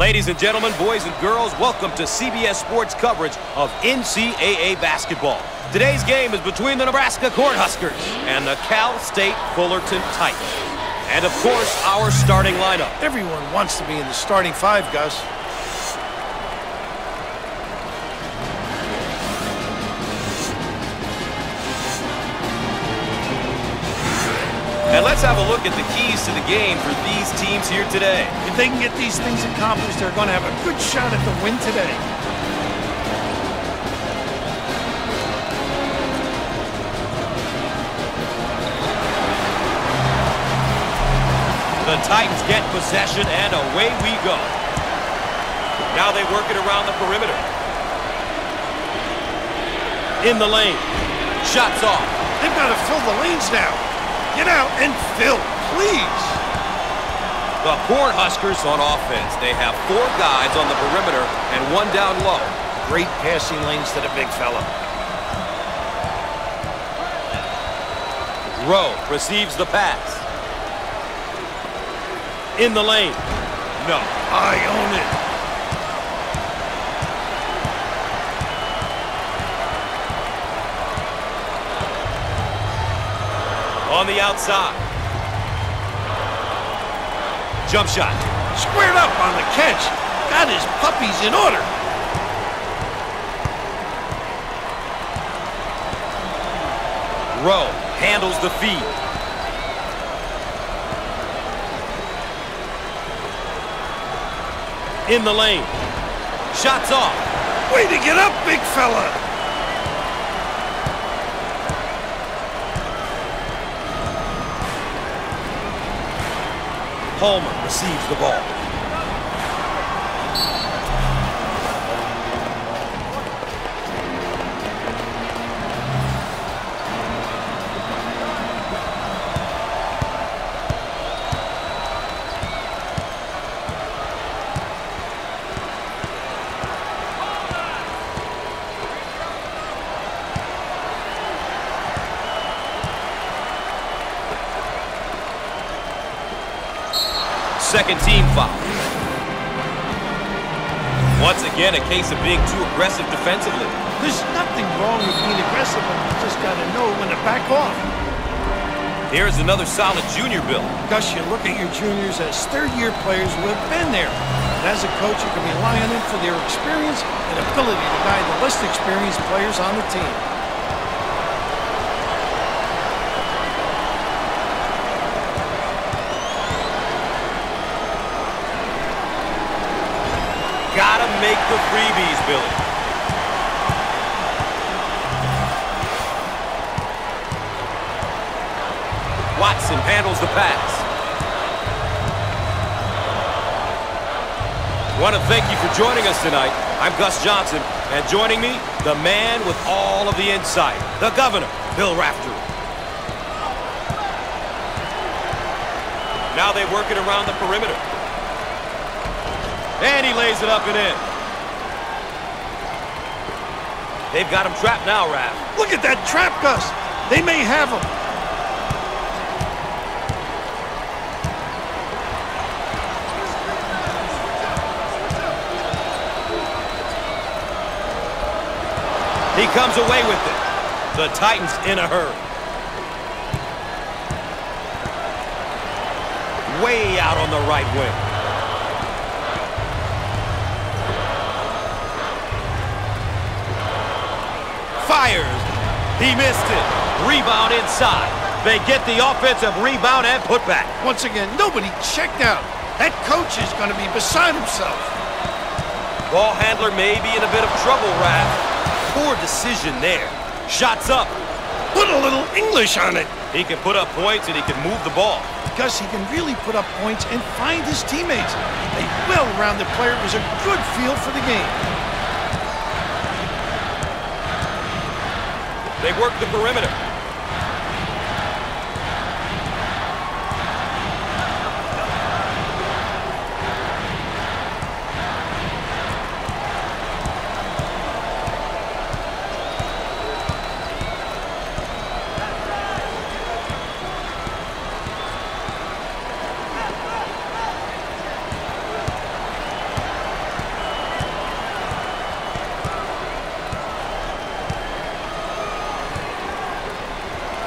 Ladies and gentlemen, boys and girls, welcome to CBS Sports coverage of NCAA basketball. Today's game is between the Nebraska Cornhuskers and the Cal State Fullerton Titans. And, of course, our starting lineup. Everyone wants to be in the starting five, Gus. And let's have a look at the keys to the game for these teams here today. If they can get these things accomplished, they're going to have a good shot at the win today. The Titans get possession, and away we go. Now they work it around the perimeter. In the lane. Shots off. They've got to fill the lanes now. Get out and fill, please. The Cornhuskers on offense. They have four guys on the perimeter and one down low. Great passing lanes to the big fella. Rowe receives the pass. In the lane. No. I own it. On the outside. Jump shot. Squared up on the catch. Got his puppies in order. Rowe handles the feed. In the lane. Shots off. Way to get up, big fella. Palmer receives the ball. Second team foul. Once again, a case of being too aggressive defensively. There's nothing wrong with being aggressive, but you just got to know when to back off. Here's another solid junior, Bill. Gus, you look at your juniors as third-year players who have been there. And as a coach, you can rely on them for their experience and ability to guide the less experienced players on the team. Make the freebies, Billy. Watson handles the pass. Want to thank you for joining us tonight. I'm Gus Johnson, and joining me, the man with all of the insight, the governor, Bill Raftery. Now they work it around the perimeter. And he lays it up and in. They've got him trapped now, Raph. Look at that trap, Gus. They may have him. He comes away with it. The Titans in a hurry. Way out on the right wing. Fires. He missed it. Rebound inside. They get the offensive rebound and put back. Once again, nobody checked out. That coach is going to be beside himself. Ball handler may be in a bit of trouble, Raph. Poor decision there. Shots up. Put a little English on it. He can put up points and he can move the ball. Because he can really put up points and find his teammates. A well-rounded player was a good feel for the game. They work the perimeter.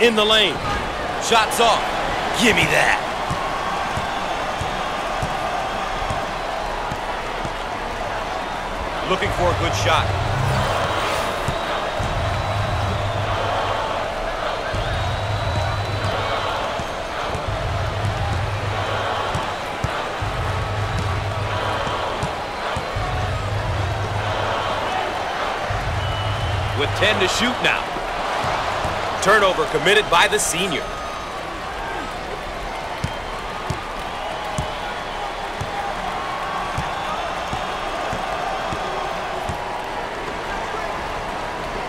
in the lane. Shots off. Give me that. Looking for a good shot. With 10 to shoot now. Turnover committed by the senior.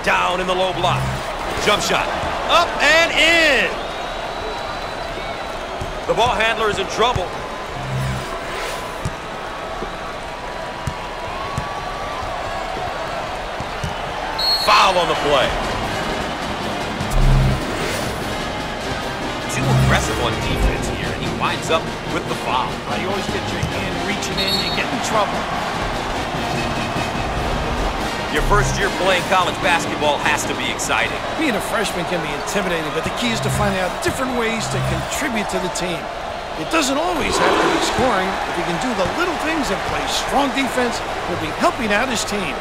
Down in the low block. Jump shot. Up and in. The ball handler is in trouble. Foul on the play. Too aggressive on defense here, and he winds up with the foul. Right, you always get your hand reaching in, you get in trouble. Your first year playing college basketball has to be exciting. Being a freshman can be intimidating, but the key is to find out different ways to contribute to the team. It doesn't always have to be scoring. If you can do the little things and play strong defense, he'll be helping out his team.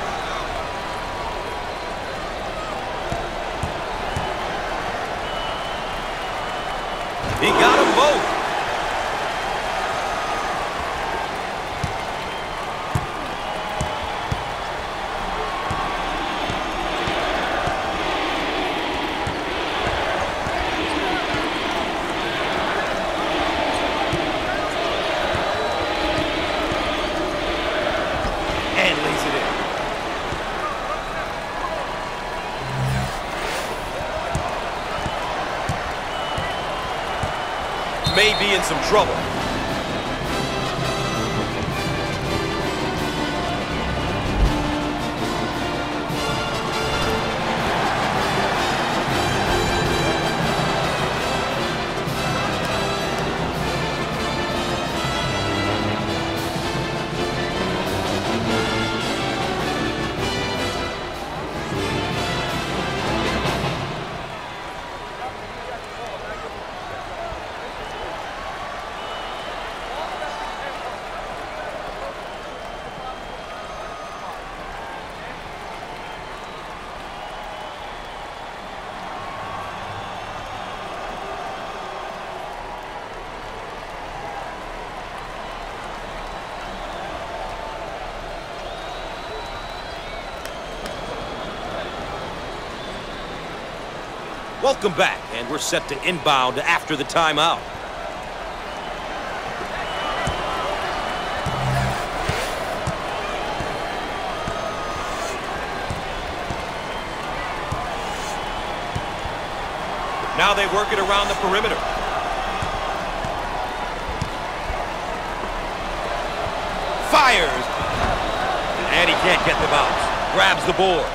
He got them both. And lays it in. May be in some trouble. Welcome back, and we're set to inbound after the timeout. Now they work it around the perimeter. Fires! And he can't get the bounce. Grabs the board.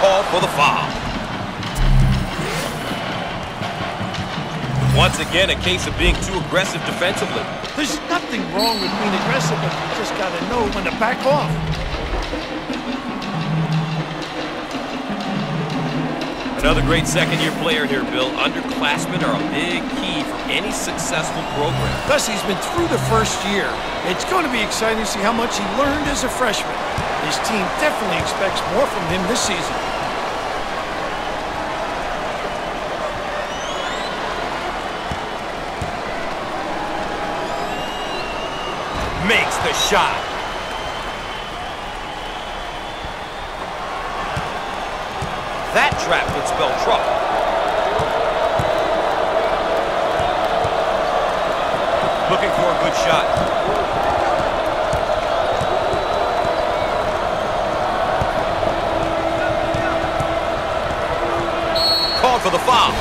Call for the foul. Once again, a case of being too aggressive defensively. There's nothing wrong with being aggressive, but you just got to know when to back off. Another great second-year player here, Bill. Underclassmen are a big key for any successful program. Plus, he's been through the first year. It's going to be exciting to see how much he learned as a freshman. His team definitely expects more from him this season. Makes the shot. That trap could spell trouble. Looking for a good shot. For the foul.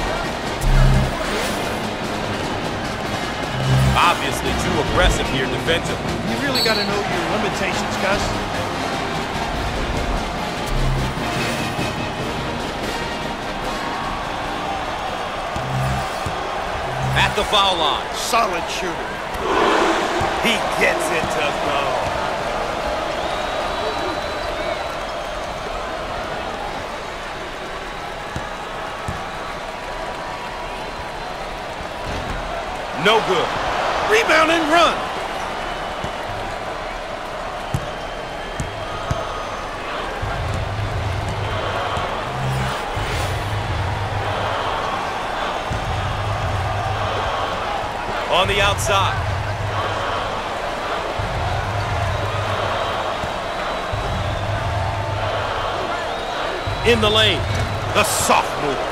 Obviously too aggressive here defensively. You really got to know your limitations, Gus. At the foul line. Solid shooter. He gets it to go. No good. Rebound and run. On the outside. In the lane. The sophomore.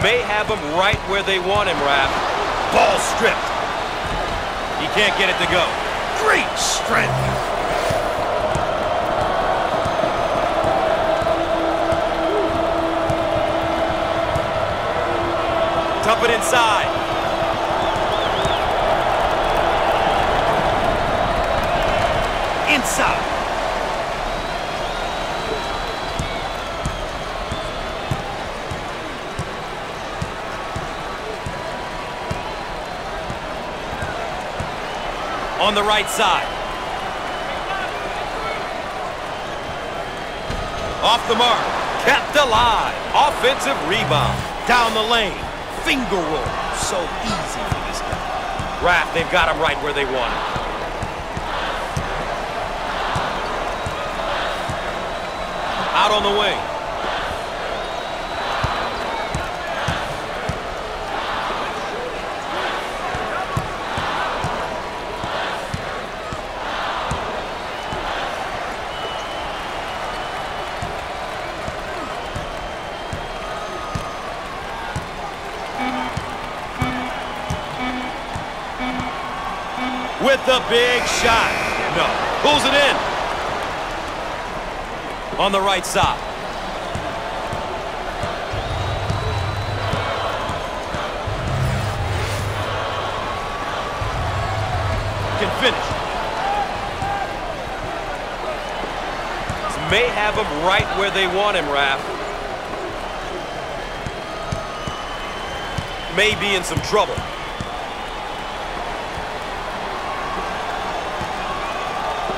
May have him right where they want him, Raf. Ball stripped. He can't get it to go. Great strength. Dump it inside. Inside. On the right side. Off the mark. Kept alive. Offensive rebound. Down the lane. Finger roll. So easy for this guy. Raf, they've got him right where they want him. Out on the wing. The big shot. No. Pulls it in. On the right side. Can finish. This may have him right where they want him, Raf. May be in some trouble.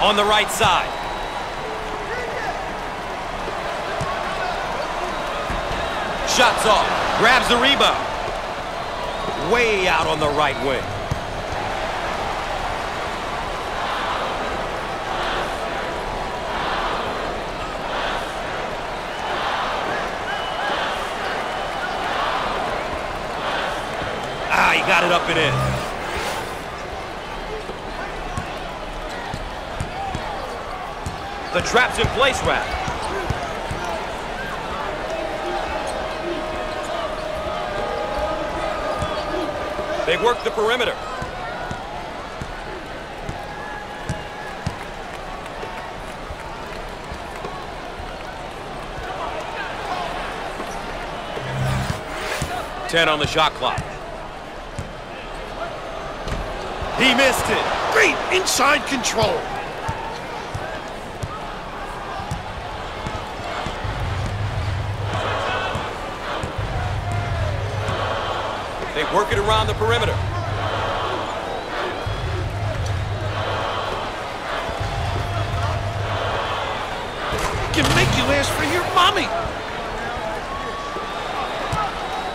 On the right side. Shots off. Grabs the rebound. Way out on the right wing. Ah, he got it up and in. The trap's in place, Raf. They work the perimeter. Ten on the shot clock. He missed it. Great inside control. Work it around the perimeter. Can make you ask for your mommy.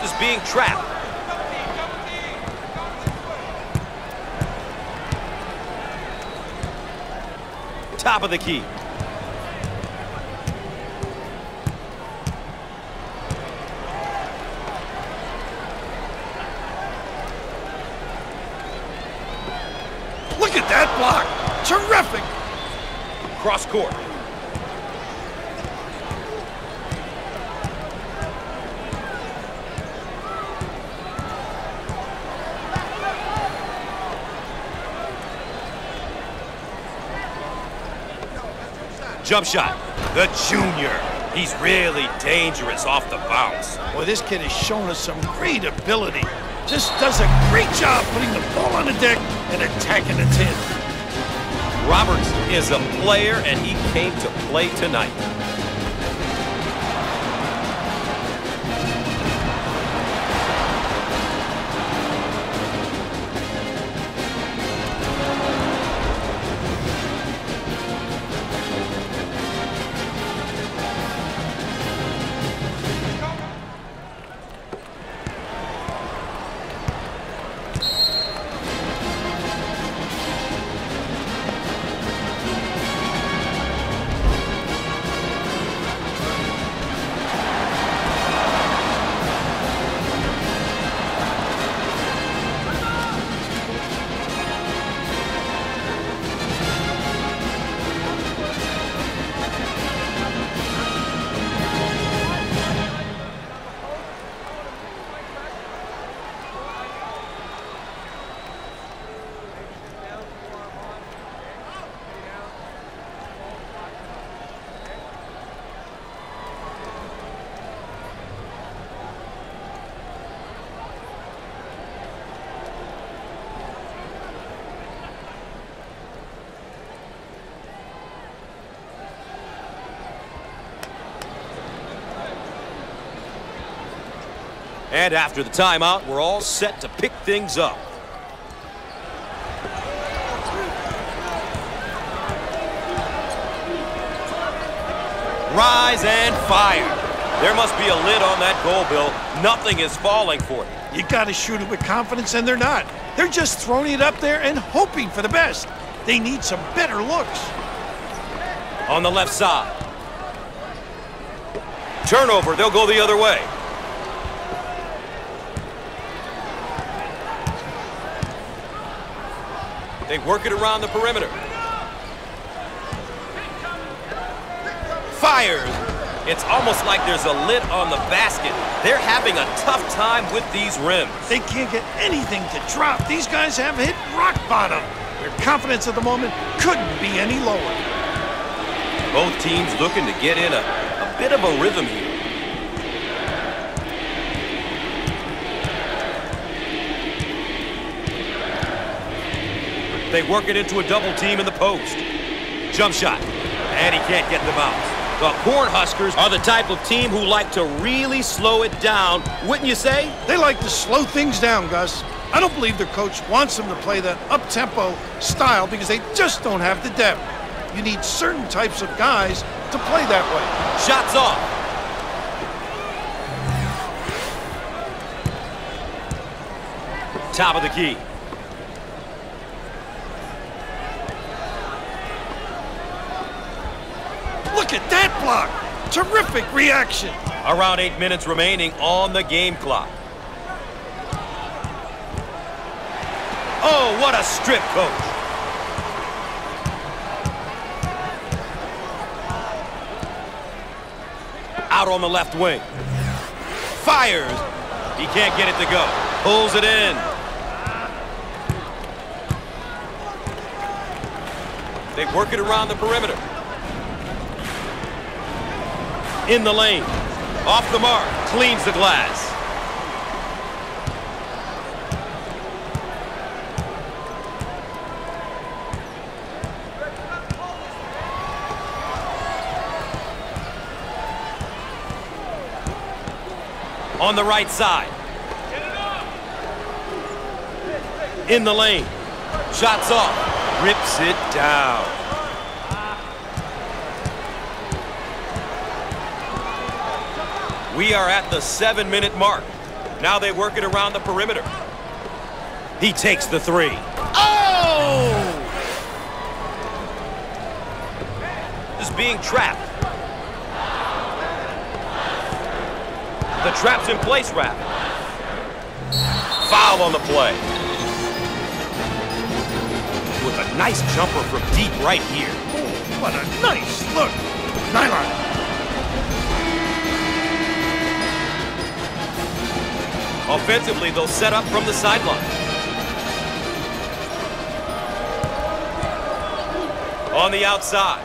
Just being trapped. Top of the key. Terrific. Cross court. Jump shot. The junior. He's really dangerous off the bounce. Well, this kid has shown us some great ability. Just does a great job putting the ball on the deck and attacking the tin. Roberts is a player, and he came to play tonight. And after the timeout, we're all set to pick things up. Rise and fire. There must be a lid on that goal, Bill. Nothing is falling for it. You got to shoot it with confidence, and they're not. They're just throwing it up there and hoping for the best. They need some better looks. On the left side. Turnover. They'll go the other way. They work it around the perimeter. Fires. It's almost like there's a lid on the basket. They're having a tough time with these rims. They can't get anything to drop. These guys have hit rock bottom. Their confidence at the moment couldn't be any lower. Both teams looking to get in a bit of a rhythm here. They work it into a double team in the post. Jump shot. And he can't get the bounce. The Cornhuskers are the type of team who like to really slow it down, wouldn't you say? They like to slow things down, Gus. I don't believe their coach wants them to play that up-tempo style because they just don't have the depth. You need certain types of guys to play that way. Shots off. Top of the key. Look at that block. Terrific reaction. Around 8 minutes remaining on the game clock. Oh, what a strip, coach. Out on the left wing. Fires. He can't get it to go. Pulls it in. They work it around the perimeter. In the lane. Off the mark. Cleans the glass. On the right side. In the lane. Shots off. Rips it down. We are at the 7-minute mark. Now they work it around the perimeter. He takes the three. Oh! Is being trapped. The traps in place wrap. Foul on the play. With a nice jumper from deep right here. Oh, what a nice look. Nylon. Offensively, they'll set up from the sideline. On the outside.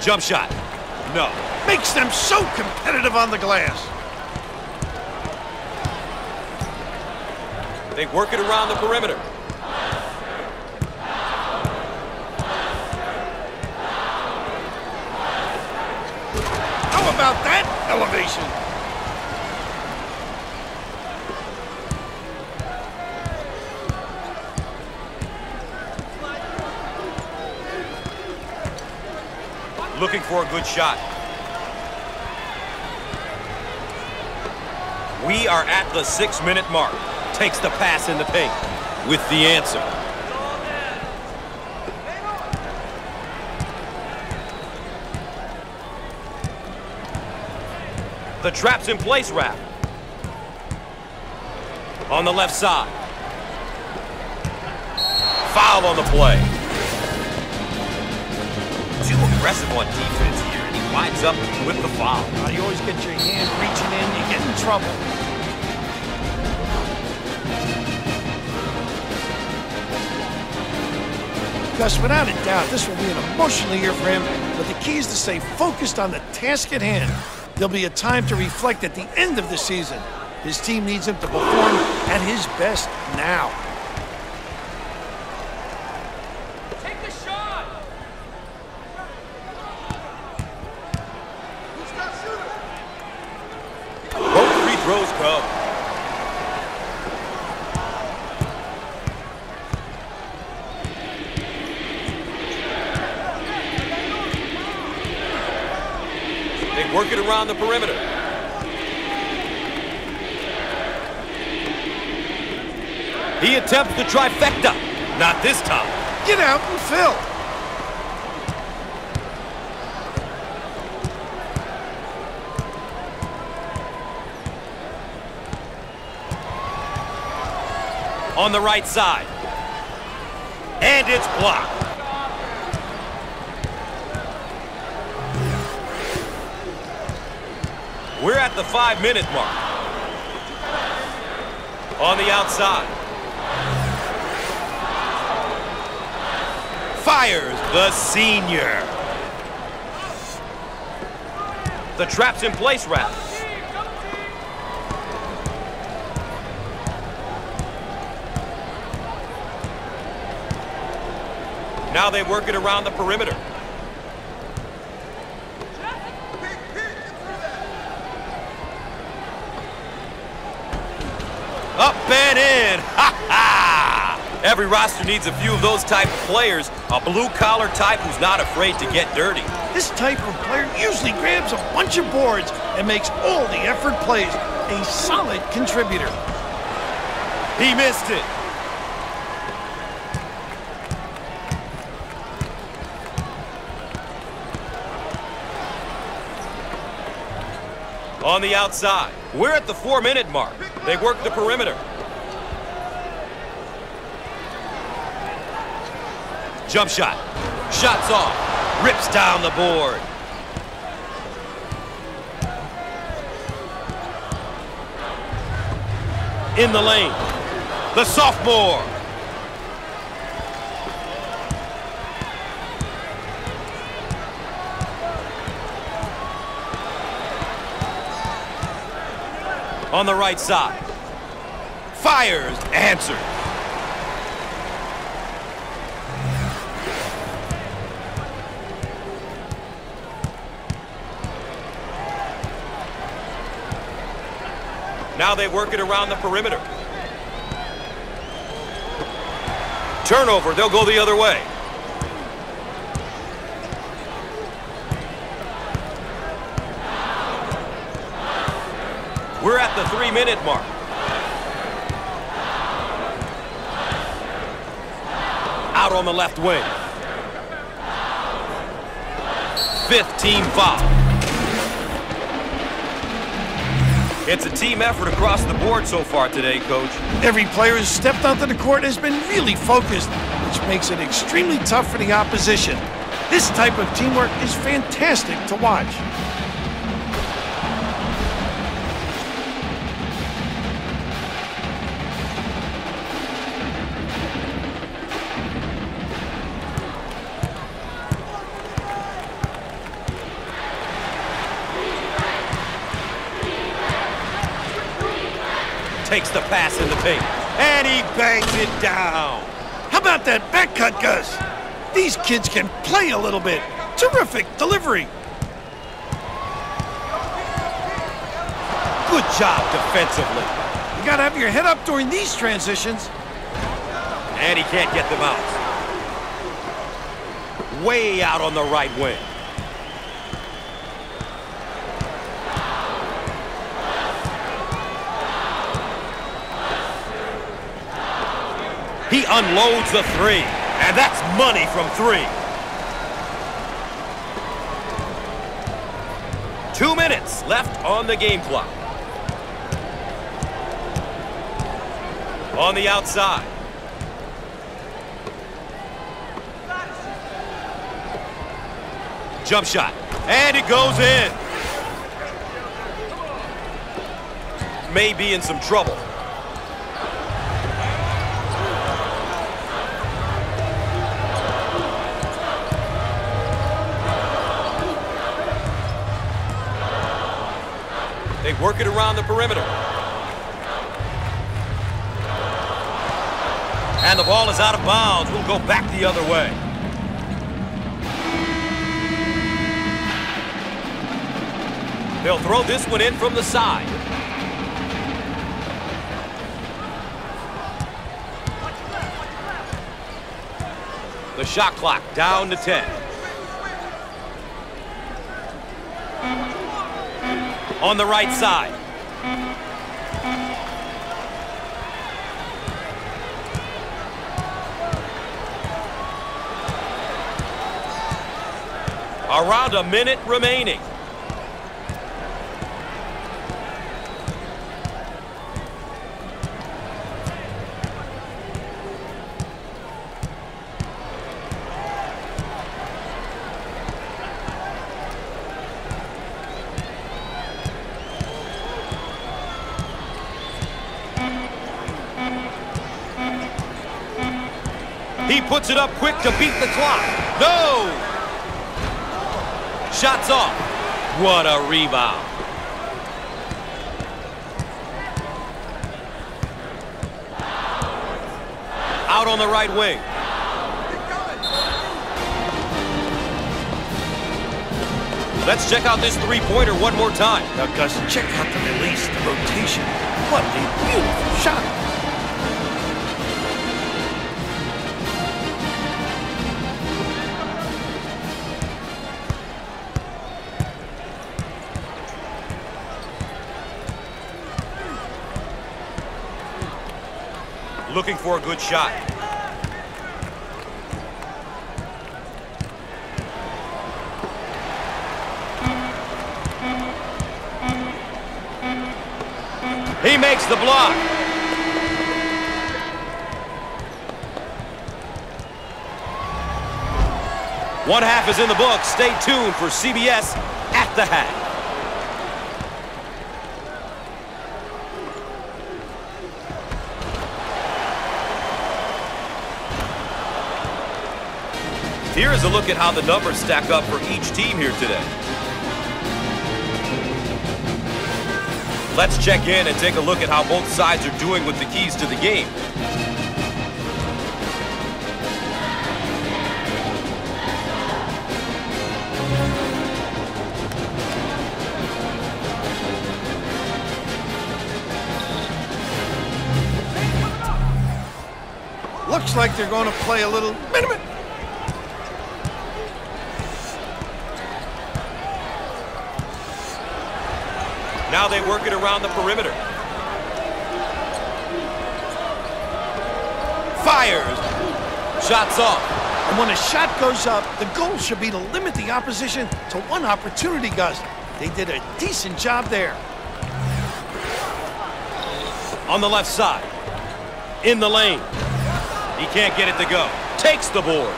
Jump shot. No. Makes them so competitive on the glass. They work it around the perimeter. How about that elevation? Looking for a good shot. We are at the 6-minute mark. Takes the pass in the paint with the answer. The traps in place wrap. On the left side. Foul on the play. Too aggressive on defense here, and he winds up with the foul. Now, you always get your hand reaching in, you get in trouble. Gus, without a doubt, this will be an emotional year for him, but the key is to stay focused on the task at hand. There'll be a time to reflect at the end of the season. His team needs him to perform at his best now. Take the shot! Who's not shooting? come. They work it around the perimeter. He attempts the trifecta. Not this time. Get out and fill. On the right side. And it's blocked. We're at the 5-minute mark. On the outside. Fires the senior. The trap's in place, Raftery. Now they work it around the perimeter. Up and in. Ha-ha! Every roster needs a few of those type of players. A blue-collar type who's not afraid to get dirty. This type of player usually grabs a bunch of boards and makes all the effort plays. A solid contributor. He missed it. On the outside. We're at the 4-minute mark. They work the perimeter. Jump shot. Shots off. Rips down the board. In the lane. The sophomore. On the right side. Fires. Answered. Now they work it around the perimeter. Turnover. They'll go the other way. We're at the 3-minute mark. Out on the left wing. 15 foul. It's a team effort across the board so far today, Coach. Every player who's stepped onto the court has been really focused, which makes it extremely tough for the opposition. This type of teamwork is fantastic to watch. Takes the pass in the paint. And he bangs it down. How about that back cut, Gus? These kids can play a little bit. Terrific delivery. Good job defensively. You gotta have your head up during these transitions. And he can't get them out. Way out on the right wing. He unloads the three, and that's money from three. 2 minutes left on the game clock. On the outside. Jump shot, and it goes in. May be in some trouble. They work it around the perimeter. And the ball is out of bounds. We'll go back the other way. They'll throw this one in from the side. The shot clock down to 10. On the right side. Around a minute remaining. He puts it up quick to beat the clock. No! Shots off. What a rebound. Out on the right wing. Let's check out this three-pointer one more time. Now, Gus, check out the release, the rotation. What a beautiful shot. Looking for a good shot. He makes the block. One half is in the books. Stay tuned for CBS at the half. Here is a look at how the numbers stack up for each team here today. Let's check in and take a look at how both sides are doing with the keys to the game. Looks like they're going to play a little minute. Now they work it around the perimeter. Fires. Shots off. And when a shot goes up, the goal should be to limit the opposition to one opportunity, Gus. They did a decent job there. On the left side. In the lane. He can't get it to go. Takes the board.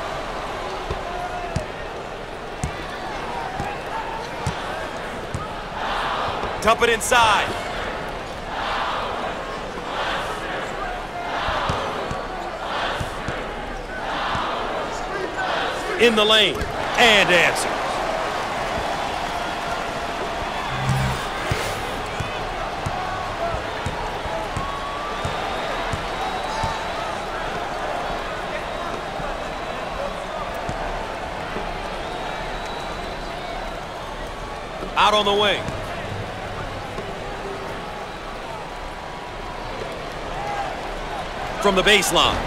Dump it inside. In the lane. And answers. Out on the wing. From the baseline.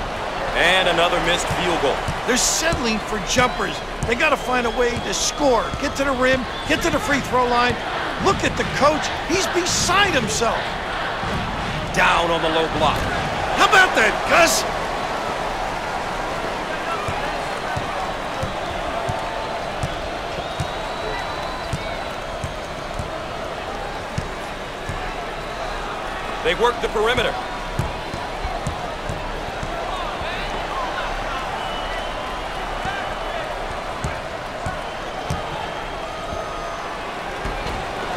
And another missed field goal. They're settling for jumpers. They got to find a way to score. Get to the rim, get to the free throw line. Look at the coach. He's beside himself. Down on the low block. How about that, Gus? They work the perimeter.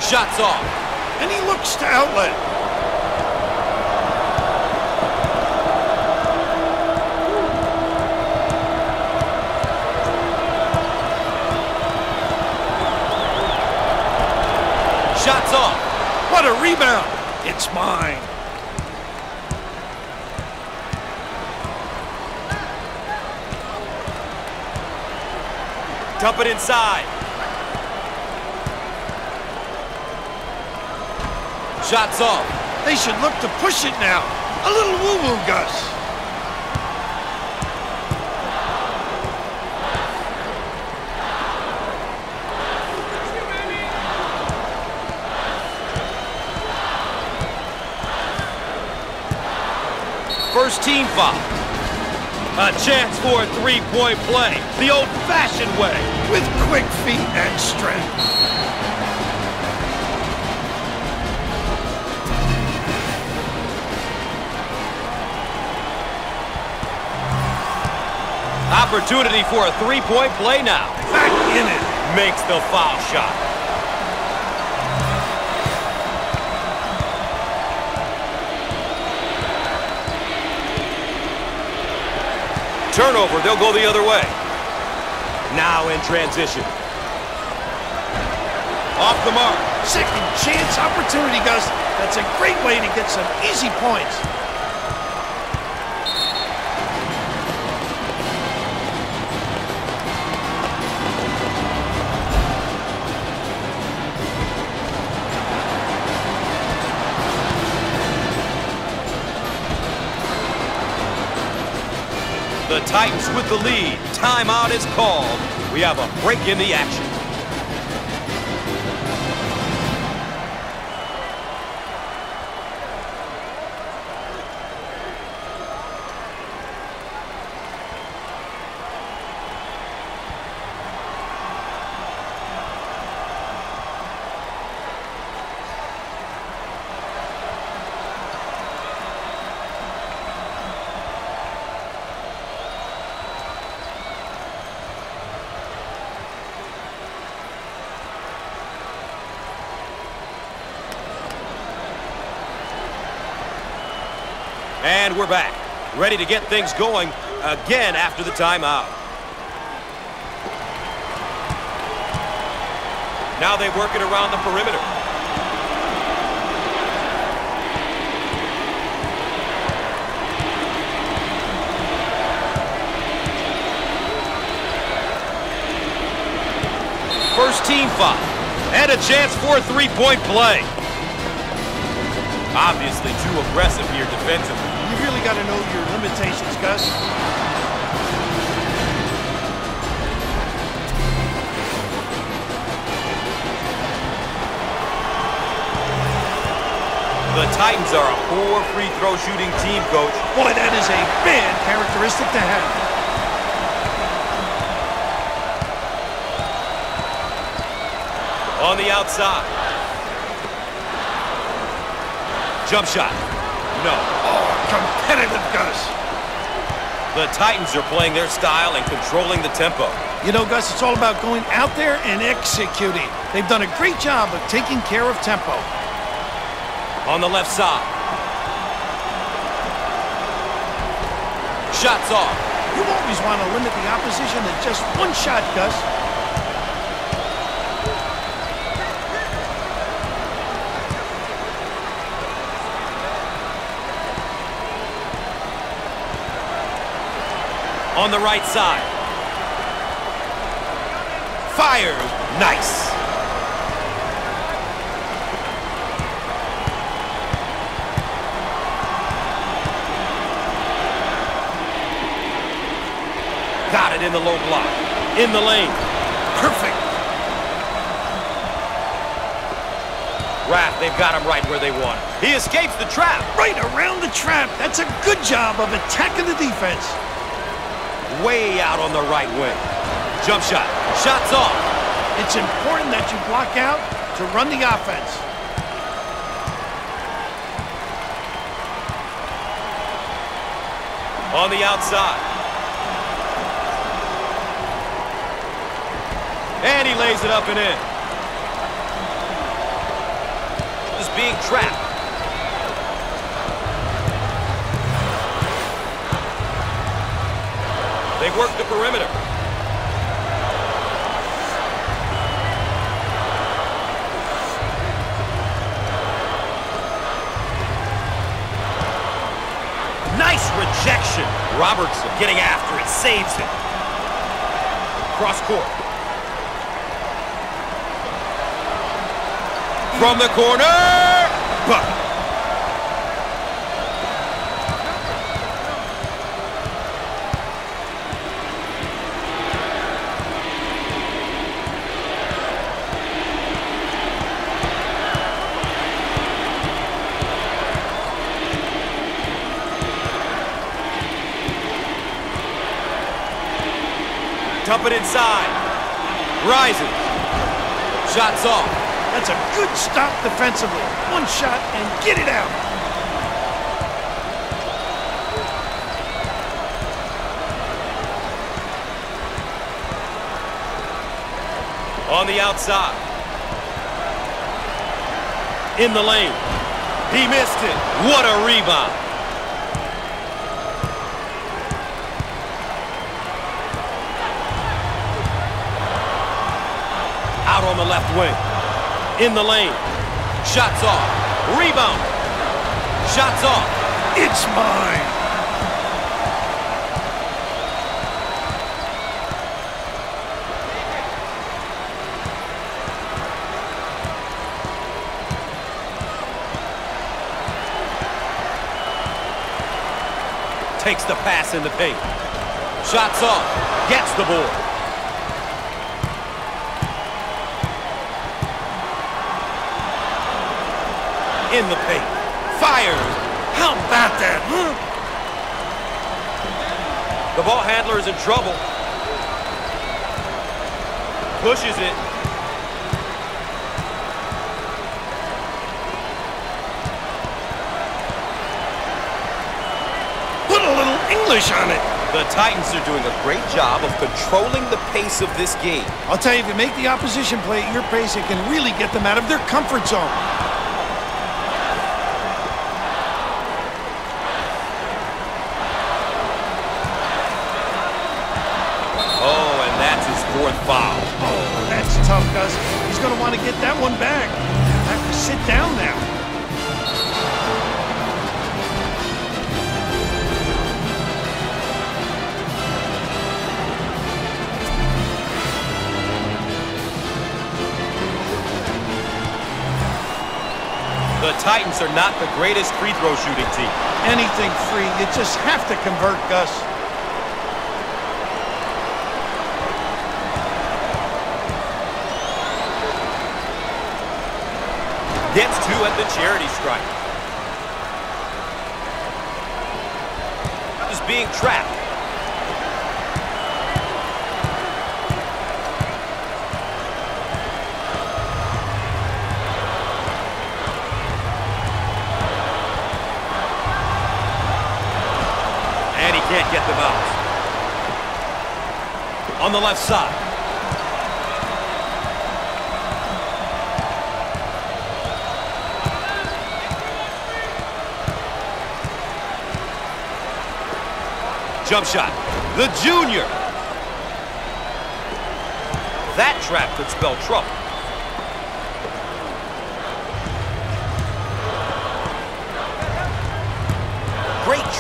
Shots off. And he looks to outlet. Shots off. What a rebound. It's mine. Dump it inside. Shots off. They should look to push it now. A little woo-woo, Gus. first team foul. A chance for a three-point play, the old-fashioned way. With quick feet and strength. Opportunity for a three-point play now. Back in it. Makes the foul shot. Turnover. They'll go the other way. Now in transition. Off the mark. Second chance opportunity, Gus. That's a great way to get some easy points. The Titans with the lead. Timeout is called. We have a break in the action. And we're back, ready to get things going again after the timeout. Now they work it around the perimeter. First team foul, and a chance for a three-point play. Obviously too aggressive here defensively. You really got to know your limitations, Gus. The Titans are a poor free throw shooting team, Coach. Boy, that is a bad characteristic to have. On the outside. Jump shot. No. Oh, competitive, Gus. The Titans are playing their style and controlling the tempo. You know, Gus, it's all about going out there and executing. They've done a great job of taking care of tempo. On the left side. Shots off. You always want to limit the opposition to just one shot, Gus. On the right side. Fires. Nice. Got it in the low block. In the lane. Perfect. Raft, they've got him right where they want him. He escapes the trap. Right around the trap. That's a good job of attacking the defense. Way out on the right wing. Jump shot. Shots off. It's important that you block out to run the offense. On the outside. And he lays it up and in. Just being trapped. They work the perimeter. Nice rejection. Robertson getting after it, saves it. Cross court. From the corner. Bucket. Dump it inside. Rising. Shots off. That's a good stop defensively. One shot and get it out. On the outside. In the lane. He missed it. What a rebound. Out on the left wing. In the lane. Shots off. Rebound. Shots off. It's mine. Takes the pass in the paint. Shots off. Gets the ball. In the paint. Fires. How about that, huh? The ball handler is in trouble. Pushes it. On it. The Titans are doing a great job of controlling the pace of this game. I'll tell you, if you make the opposition play at your pace, it can really get them out of their comfort zone. Oh, and that's his fourth foul. Oh, that's tough, Gus. He's going to want to get that one back. I have to sit down now. The Titans are not the greatest free throw shooting team. Anything free, you just have to convert, Gus. Gets two at the charity stripe. Is being trapped. Can't get them out. On the left side. Jump shot. The junior. That trap could spell trouble.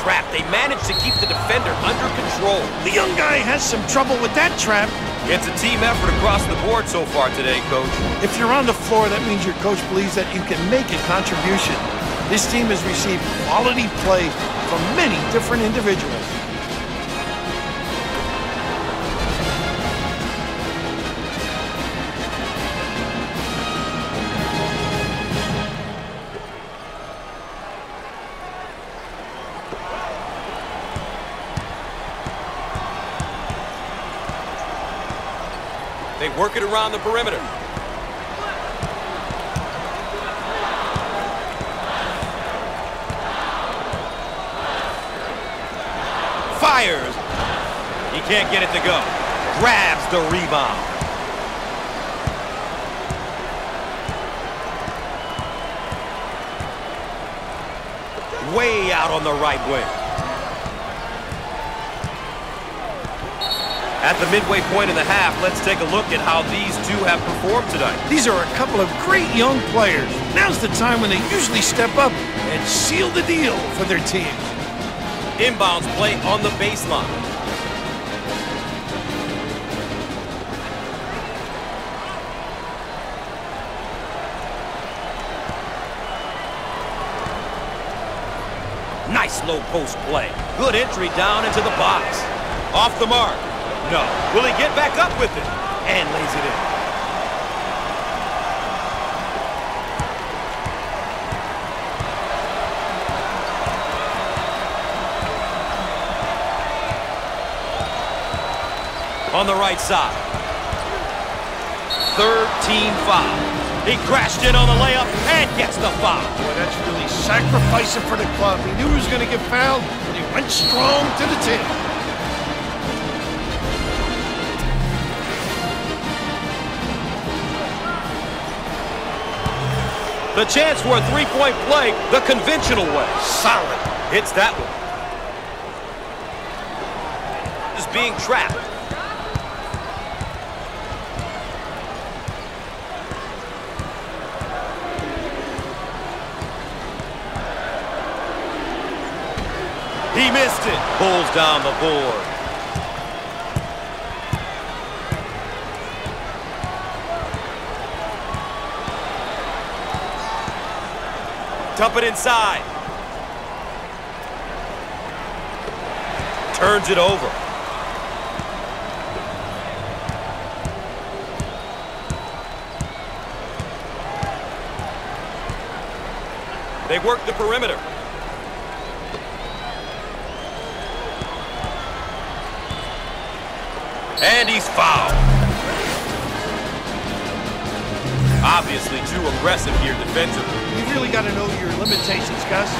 Trap. They managed to keep the defender under control. The young guy has some trouble with that trap. It's a team effort across the board so far today, Coach. If you're on the floor, that means your coach believes that you can make a contribution. This team has received quality play from many different individuals. They work it around the perimeter. Fires. He can't get it to go. Grabs the rebound. Way out on the right wing. At the midway point of the half, let's take a look at how these two have performed tonight. These are a couple of great young players. Now's the time when they usually step up and seal the deal for their teams. Inbounds play on the baseline. Nice low post play. Good entry down into the box. Off the mark. No. Will he get back up with it? And lays it in. on the right side. Third team foul. He crashed in on the layup and gets the foul. Boy, that's really sacrificing for the club. He knew he was going to get fouled, but he went strong to the tip. The chance for a three-point play the conventional way. Solid. Hits that one. Is being trapped. He missed it. Pulls down the board. Dump it inside. Turns it over. They work the perimeter. And he's fouled. Obviously too aggressive here defensively. You've really got to know your limitations, Gus.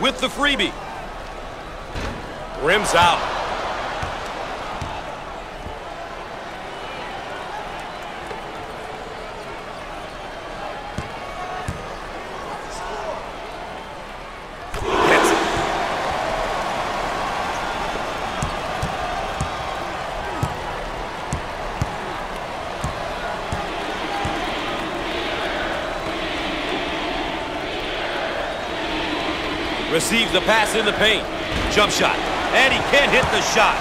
With the freebie. Rims out. Receives the pass in the paint. Jump shot. And he can't hit the shot.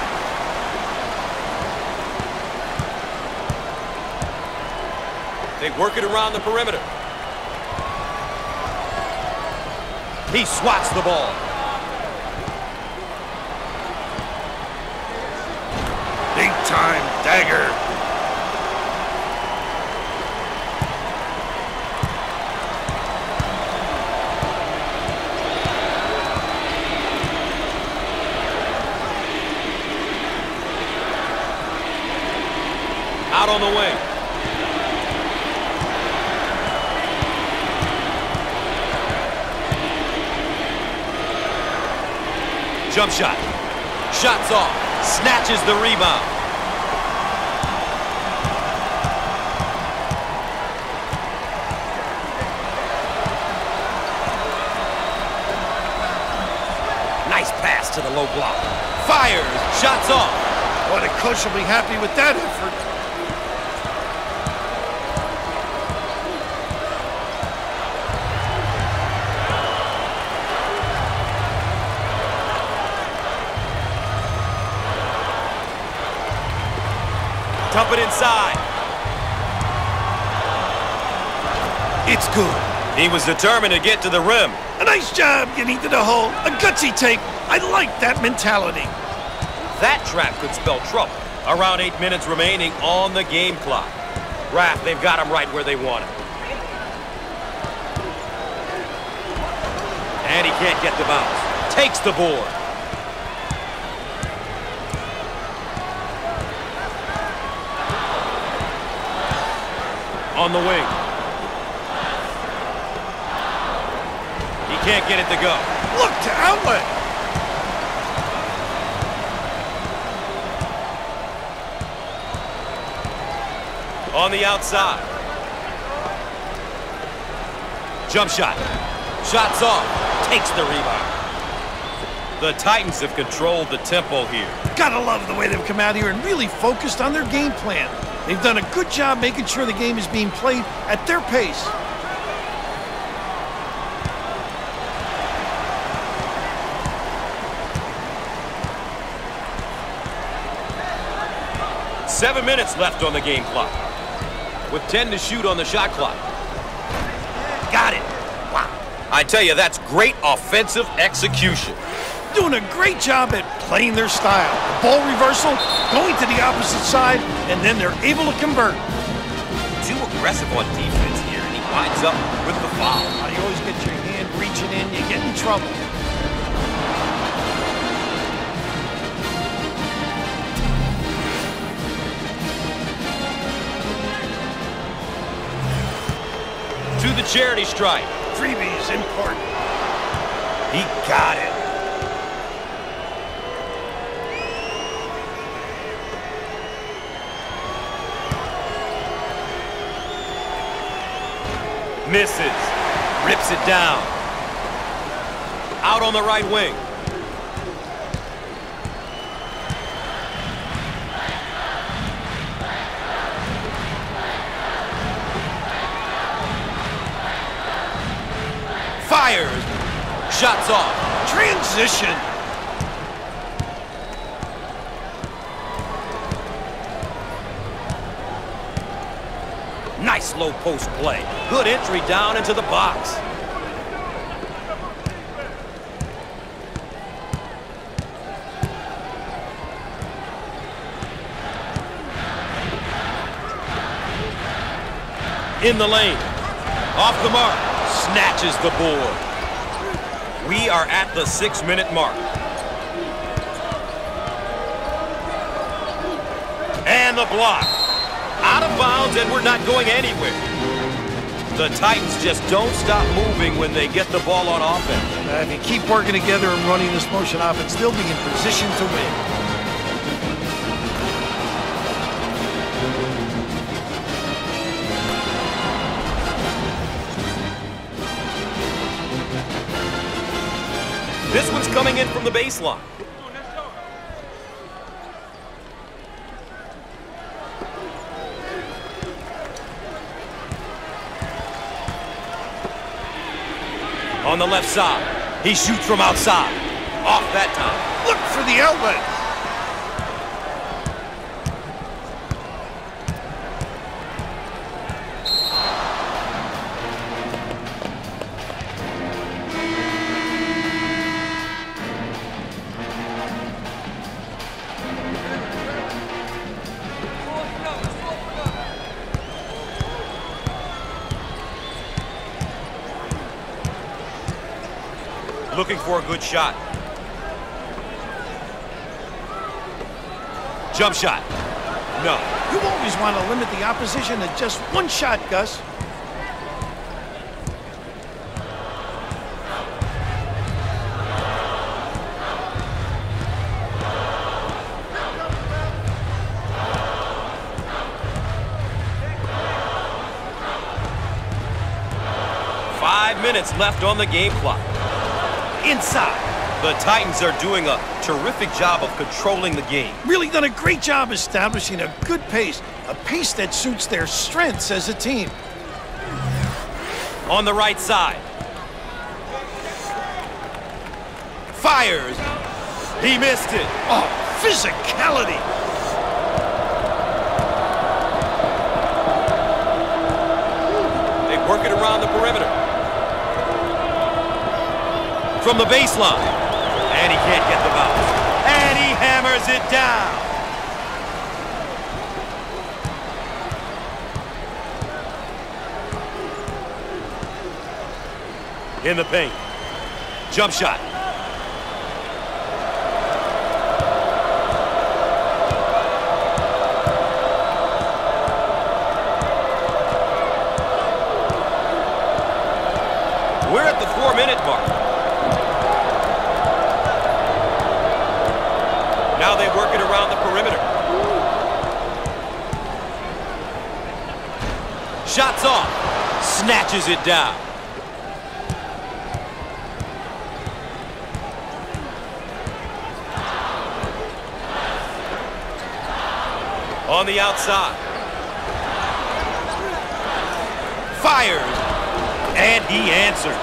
They work it around the perimeter. He swats the ball. Big time dagger. Out on the wing. Jump shot. Shots off. Snatches the rebound. Nice pass to the low block. Fires. Shots off. What, a coach will be happy with that effort. Dump it inside. It's good. He was determined to get to the rim. A nice job getting to the hole. A gutsy take. I like that mentality. That trap could spell trouble. Around 8 minutes remaining on the game clock. Raff, they've got him right where they want him. And he can't get the bounce. Takes the board. On the wing. He can't get it to go. Look to outlet. On the outside. Jump shot. Shots off. Takes the rebound. The Titans have controlled the tempo here. Gotta love the way they've come out here and really focused on their game plan. They've done a good job making sure the game is being played at their pace. Seven minutes left on the game clock. With 10 to shoot on the shot clock. Got it. Wow. I tell you, that's great offensive execution. doing a great job at playing their style. Ball reversal, going to the opposite side, and then they're able to convert. Too aggressive on defense here, and he winds up with the foul. You always get your hand reaching in, you get in trouble. To the charity stripe. Freebie is important. He got it. Misses. Rips it down. Out on the right wing. Fires. Shots off. Transition. Nice low post play. Good entry down into the box. In the lane. Off the mark. Snatches the board. We are at the 6-minute mark. And the block. Out of bounds, and we're not going anywhere. The Titans just don't stop moving when they get the ball on offense. If you keep working together and running this motion offense, they'll be in position to win. This one's coming in from the baseline. On the left side, he shoots from outside. Off that time. Look for the outlet. Looking for a good shot. Jump shot. No. You always want to limit the opposition to just one shot, Gus. Five minutes left on the game clock. Inside. The Titans are doing a terrific job of controlling the game. Really done a great job establishing a good pace, a pace that suits their strengths as a team. On the right side. Fires. He missed it. Oh, physicality. They work it around the perimeter. From the baseline. And he can't get the bounce. And he hammers it down. In the paint. Jump shot. We're at the 4-minute mark. Now they work it around the perimeter. Shots off. Snatches it down. On the outside. Fires. And he answered.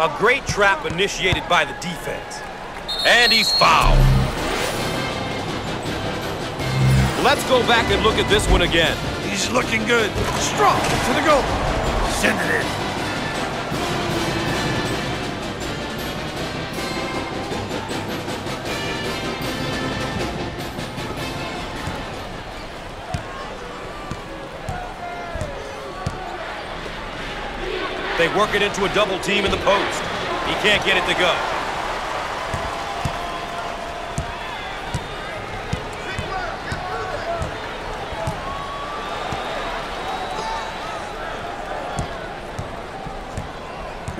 A great trap initiated by the defense. And he's fouled. Let's go back and look at this one again. He's looking good. Strong to the goal. Send it in. They work it into a double team in the post. He can't get it to go.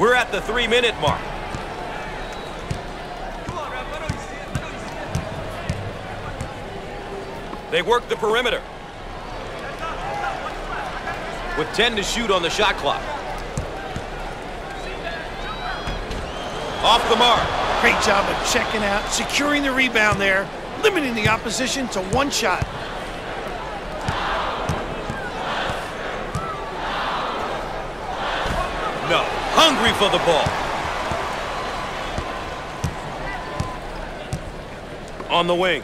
We're at the 3-minute mark. They work the perimeter. With 10 to shoot on the shot clock. Off the mark. Great job of checking out, securing the rebound there, limiting the opposition to one shot. No, hungry for the ball. On the wing.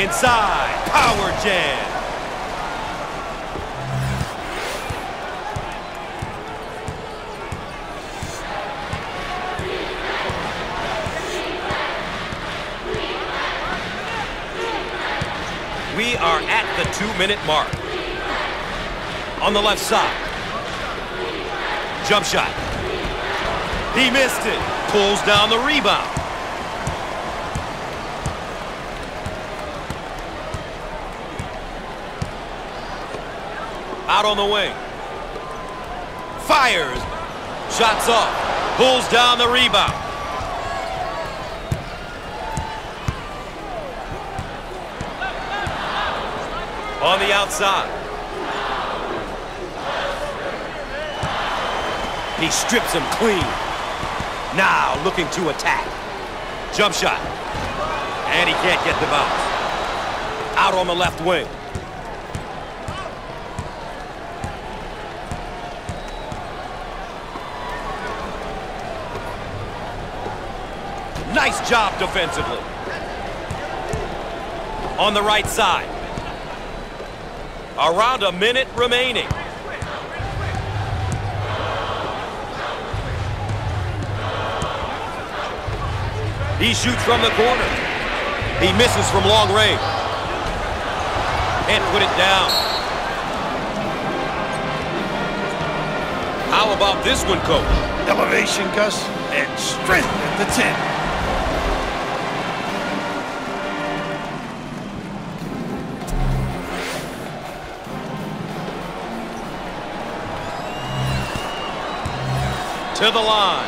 Inside, power jam. We are at the 2-minute mark. On the left side. Jump shot. He missed it. Pulls down the rebound. Out on the wing. Fires. Shots off. Pulls down the rebound. On the outside. He strips him clean. Now looking to attack. Jump shot. And he can't get the bounce. Out on the left wing. Nice job defensively. On the right side. Around a minute remaining. He shoots from the corner. He misses from long range. Can't put it down. How about this one, coach? Elevation, Gus, and strength at the 10. To the line.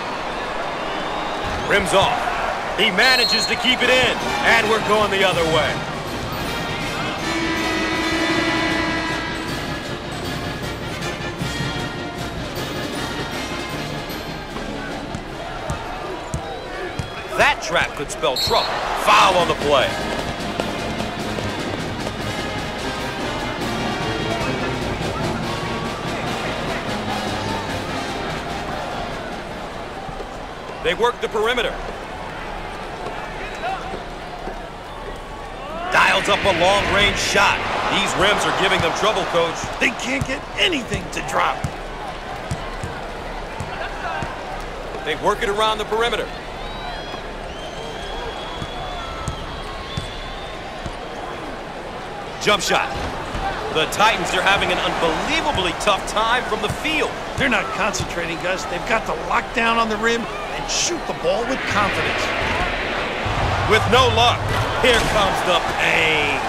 Rims off. He manages to keep it in. And we're going the other way. That trap could spell trouble. Foul on the play. They work the perimeter. Dials up a long-range shot. These rims are giving them trouble, coach. They can't get anything to drop. They work it around the perimeter. Jump shot. The Titans are having an unbelievably tough time from the field. They're not concentrating, Gus. They've got the lockdown on the rim. Shoot the ball with confidence. With no luck, here comes the pain.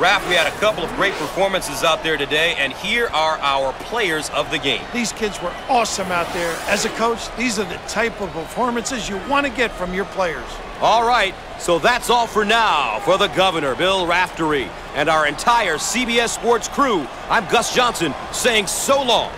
Raf, we had a couple of great performances out there today, and here are our players of the game. These kids were awesome out there. As a coach, these are the type of performances you want to get from your players. All right, so that's all for now. For the governor, Bill Raftery, and our entire CBS Sports crew, I'm Gus Johnson saying so long.